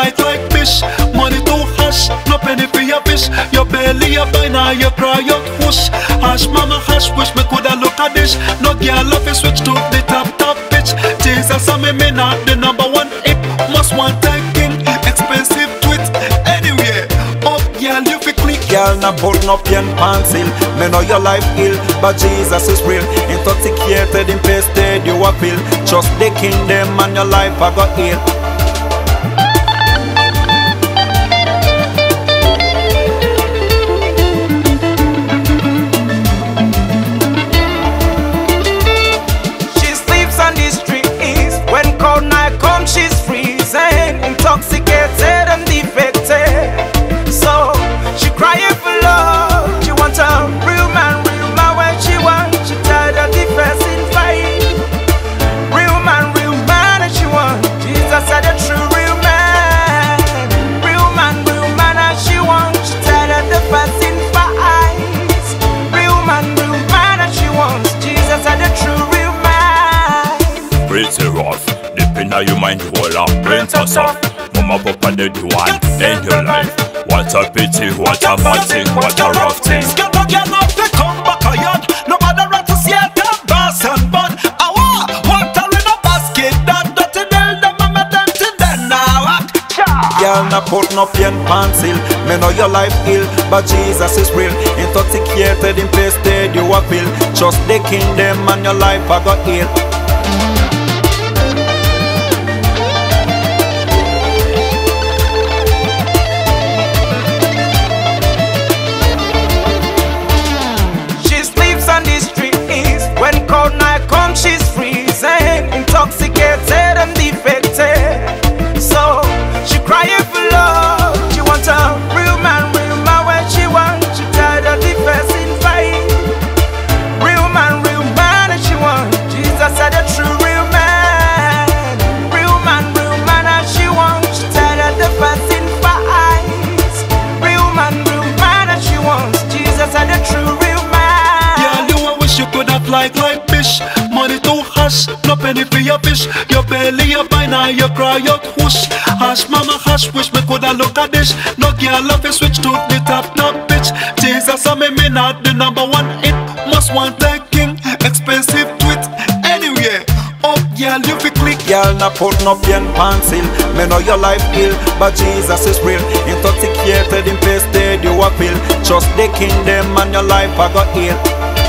bite like fish. Money too harsh, no penny for your fish. Your belly a bite now, you cry out whoosh. Hush mama hush, wish me coulda look at this. No girl off switch to the top bitch. Jesus and me now the number one hip. Must want type king, expensive tweet. Anyway, up girl you fi click. Girl na burn up your pencil. Me know your life ill, but Jesus is real. Intoxicated, infested, you a pill. Just the kingdom and your life I got ill. Now you mind you all up, brains are soft. Mama papa did you want, end your life. What a pity, what a bad thing, what a rough thing. Get back your love, they come back a yard. No matter what to see, they're bass and bun. Awa, water in a basket, that dirty nail, the mama dirty, then I walk. Girl, na put no pen pencil. Me know your life ill, but Jesus is real. Intoxicated, infested, you a pill. Just the kingdom and your life I got ill. Like fish, money too harsh, no penny for your fish. Your belly a bite now, you cry out whoosh. Hush mama hush, wish me coulda look at this. No girl off switch to the top bitch. Jesus and me not the number one hit. Must want that king, expensive tweet. Anyway, up girl you fi click. Girl na put no pen pencil. Me know your life ill, but Jesus is real. Intoxicated, infested, you a pill. Trust the kingdom and your life I got ill.